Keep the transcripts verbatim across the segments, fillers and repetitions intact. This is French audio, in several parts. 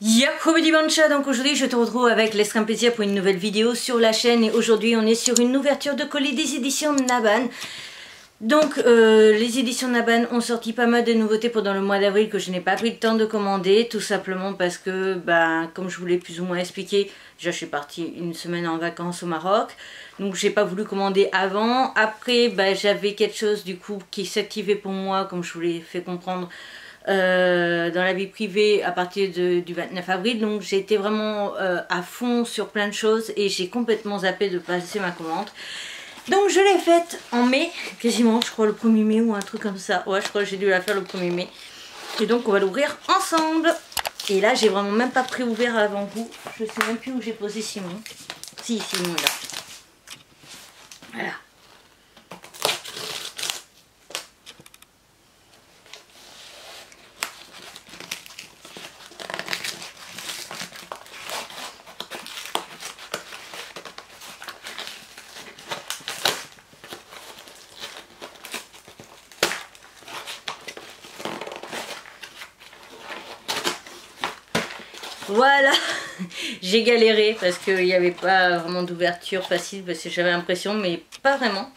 Yakobi Dibancha, donc aujourd'hui je te retrouve avec l'extrême plaisir pour une nouvelle vidéo sur la chaîne et aujourd'hui on est sur une ouverture de colis des éditions Naban. Donc euh, les éditions Naban ont sorti pas mal de nouveautés pendant le mois d'avril que je n'ai pas pris le temps de commander, tout simplement parce que, bah, comme je vous l'ai plus ou moins expliqué, déjà je suis partie une semaine en vacances au Maroc, donc j'ai pas voulu commander avant. Après, bah, j'avais quelque chose du coup qui s'activait pour moi, comme je vous l'ai fait comprendre, Euh, dans la vie privée à partir de, du vingt-neuf avril, donc j'ai été vraiment euh, à fond sur plein de choses et j'ai complètement zappé de passer ma commande. Donc je l'ai faite en mai, quasiment, je crois le premier mai ou un truc comme ça. Ouais, je crois que j'ai dû la faire le premier mai. Et donc on va l'ouvrir ensemble. Et là j'ai vraiment même pas pré-ouvert avant vous. Je sais même plus où j'ai posé Simon. Si, Simon là. Voilà. Voilà, j'ai galéré parce qu'il n'y avait pas vraiment d'ouverture facile, parce que j'avais l'impression, mais pas vraiment.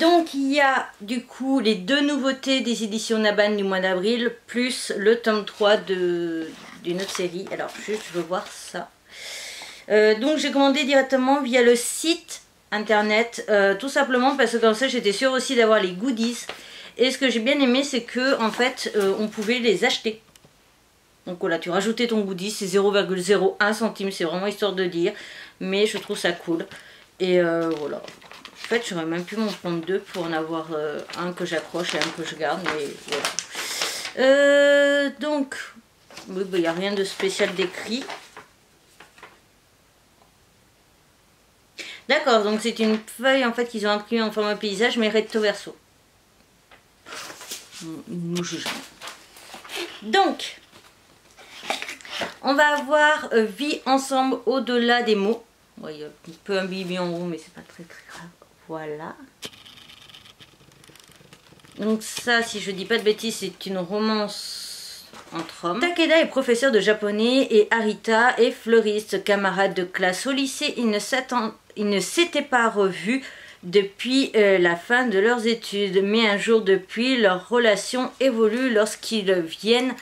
Donc il y a du coup les deux nouveautés des éditions Naban du mois d'avril, plus le tome trois de, d'une autre série. Alors juste, je veux voir ça. Euh, donc j'ai commandé directement via le site internet, euh, tout simplement parce que comme ça j'étais sûre aussi d'avoir les goodies. Et ce que j'ai bien aimé, c'est que en fait euh, on pouvait les acheter. Donc voilà, tu rajoutais ton goodie, c'est zéro virgule zéro un centime, c'est vraiment histoire de dire. Mais je trouve ça cool. Et euh, voilà. En fait, j'aurais même pu m'en prendre deux pour en avoir euh, un que j'accroche et un que je garde. Mais voilà. Euh, donc, il n'y a rien de spécial décrit. D'accord, donc c'est une feuille en fait qu'ils ont imprimée en format paysage, mais recto verso. Nous jugeons. Donc... on va avoir euh, vie ensemble au-delà des mots. Il ouais, y a un peu un bibi en haut, mais c'est pas très très grave. Voilà. Donc ça, si je dis pas de bêtises, c'est une romance entre hommes. Takeda est professeur de japonais et Arita est fleuriste, camarade de classe au lycée. Ils ne s'étaient pas revus depuis euh, la fin de leurs études. Mais un jour depuis, leur relation évolue lorsqu'ils viennent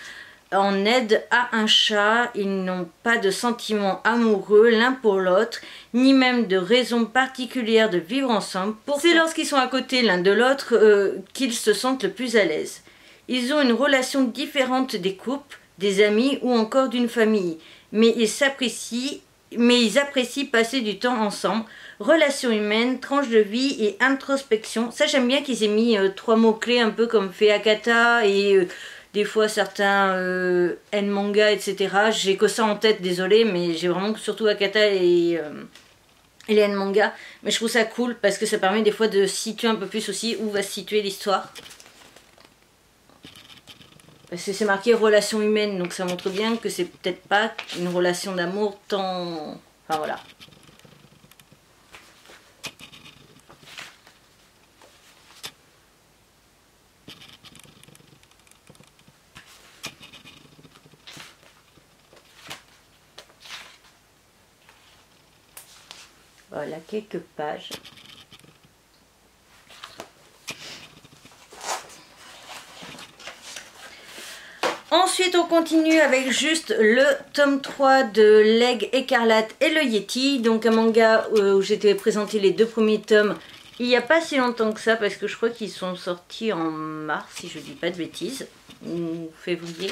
en aide à un chat. Ils n'ont pas de sentiments amoureux l'un pour l'autre, ni même de raison particulière de vivre ensemble. C'est lorsqu'ils sont à côté l'un de l'autre euh, qu'ils se sentent le plus à l'aise. Ils ont une relation différente des couples, des amis ou encore d'une famille, mais ils s'apprécient, mais ils apprécient passer du temps ensemble. Relations humaines, tranches de vie et introspection. Ça, j'aime bien qu'ils aient mis euh, trois mots-clés, un peu comme fait Akata et... Euh, des fois certains euh, N-manga, et cetera. J'ai que ça en tête, désolé, mais j'ai vraiment surtout Akata et, euh, et les N-manga. Mais je trouve ça cool parce que ça permet des fois de situer un peu plus aussi où va se situer l'histoire. Parce que c'est marqué relation humaine, donc ça montre bien que c'est peut-être pas une relation d'amour tant... Enfin voilà. Voilà, quelques pages. Ensuite, on continue avec juste le tome trois de L'Aigle Écarlate et le Yeti. Donc un manga où j'étais présenté les deux premiers tomes il n'y a pas si longtemps que ça, parce que je crois qu'ils sont sortis en mars, si je ne dis pas de bêtises, ou février.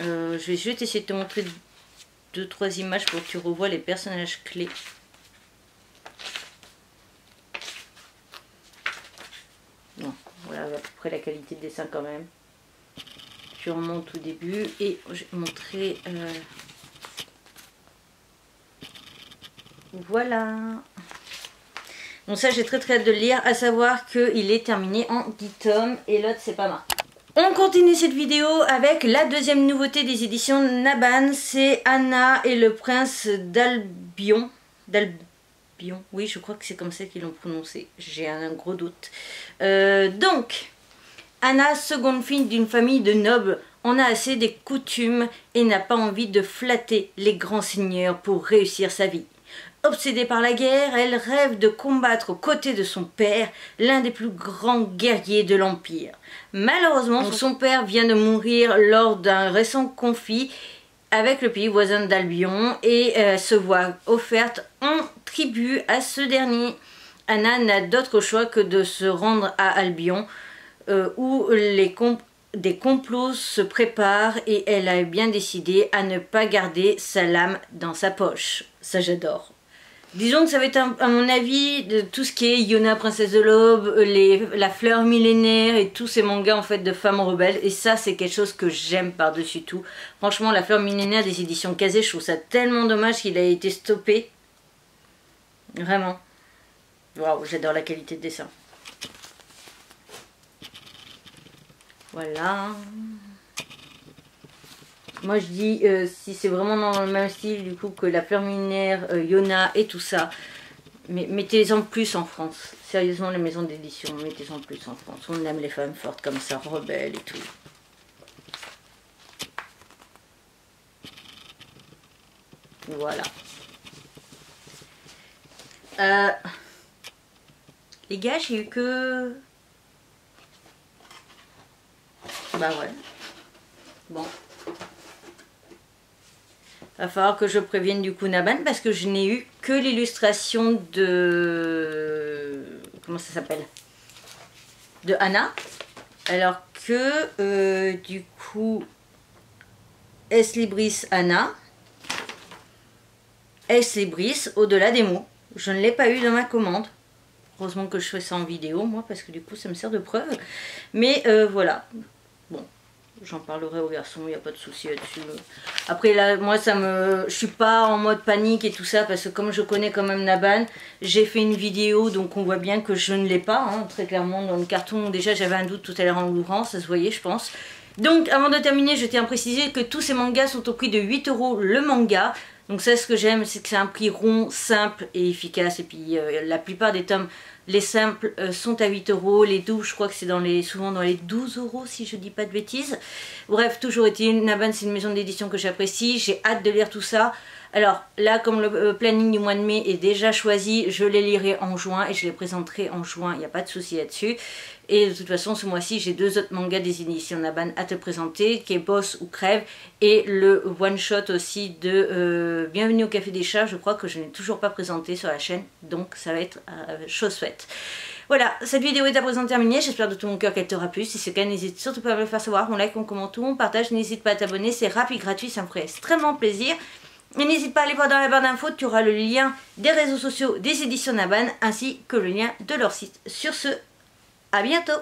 Euh, je vais juste essayer de te montrer... deux trois images pour que tu revois les personnages clés. Bon, voilà à peu près la qualité de dessin quand même. Je remonte au début et je vais montrer. Euh... Voilà. Donc ça, j'ai très très hâte de le lire, à savoir qu'il est terminé en dix tomes et l'autre c'est pas mal. On continue cette vidéo avec la deuxième nouveauté des éditions Naban, c'est Anna et le prince d'Albion. D'Albion, oui, je crois que c'est comme ça qu'ils l'ont prononcé, j'ai un gros doute. Euh, donc, Anna, seconde fille d'une famille de nobles, en a assez des coutumes et n'a pas envie de flatter les grands seigneurs pour réussir sa vie. Obsédée par la guerre, elle rêve de combattre aux côtés de son père, l'un des plus grands guerriers de l'Empire. Malheureusement, son père vient de mourir lors d'un récent conflit avec le pays voisin d'Albion et euh, se voit offerte en tribut à ce dernier. Anna n'a d'autre choix que de se rendre à Albion euh, où les comp des complots se préparent et elle a bien décidé à ne pas garder sa lame dans sa poche. Ça j'adore. Disons que ça va être, à mon avis, de tout ce qui est Yona Princesse de l'Aube, La Fleur Millénaire et tous ces mangas en fait de femmes rebelles. Et ça, c'est quelque chose que j'aime par-dessus tout. Franchement, La Fleur Millénaire des éditions Kazé, je trouve ça tellement dommage qu'il a été stoppé. Vraiment. Waouh, j'adore la qualité de dessin. Voilà. Moi je dis, euh, si c'est vraiment dans le même style du coup que La Fleur Millénaire, euh, Yona et tout ça, mais mettez-en plus en France. Sérieusement, les maisons d'édition, mettez-en plus en France. On aime les femmes fortes comme ça, rebelles et tout. Voilà. Euh, les gars, j'ai eu que... Bah ouais. Bon. Va falloir que je prévienne du coup Naban parce que je n'ai eu que l'illustration de... Comment ça s'appelle? De Anna. Alors que euh, du coup... Es Libris Anna. Es Libris au-delà des mots. Je ne l'ai pas eu dans ma commande. Heureusement que je fais ça en vidéo moi parce que du coup ça me sert de preuve. Mais euh, voilà. Bon. J'en parlerai aux garçons, il n'y a pas de souci là-dessus. Après, là, moi, ça me, je suis pas en mode panique et tout ça, parce que comme je connais quand même Naban, j'ai fait une vidéo, donc on voit bien que je ne l'ai pas, hein, très clairement, dans le carton. Déjà, j'avais un doute tout à l'heure en l'ouvrant, ça se voyait, je pense. Donc, avant de terminer, je tiens à préciser que tous ces mangas sont au prix de huit euros le manga. Donc ça, ce que j'aime, c'est que c'est un prix rond, simple et efficace. Et puis, euh, la plupart des tomes... Les simples sont à huit euros, les doubles je crois que c'est dans les, souvent dans les douze euros si je dis pas de bêtises. Bref, toujours est-il, Naban c'est une maison d'édition que j'apprécie, j'ai hâte de lire tout ça. Alors là, comme le planning du mois de mai est déjà choisi, je les lirai en juin et je les présenterai en juin, il n'y a pas de souci là-dessus. Et de toute façon, ce mois-ci, j'ai deux autres mangas des éditions Naban à te présenter, qui est Boss ou Crève, et le one-shot aussi de euh, Bienvenue au Café des Chats, je crois que je n'ai toujours pas présenté sur la chaîne, donc ça va être euh, chose faite. Voilà, cette vidéo est à présent terminée, j'espère de tout mon cœur qu'elle t'aura plu. Si c'est le cas, n'hésite surtout pas à me le faire savoir, on like, on commente ou on partage, n'hésite pas à t'abonner, c'est rapide, gratuit, ça me ferait extrêmement plaisir. Et n'hésite pas à aller voir dans la barre d'infos, tu auras le lien des réseaux sociaux des éditions Naban, ainsi que le lien de leur site. Sur ce, à bientôt!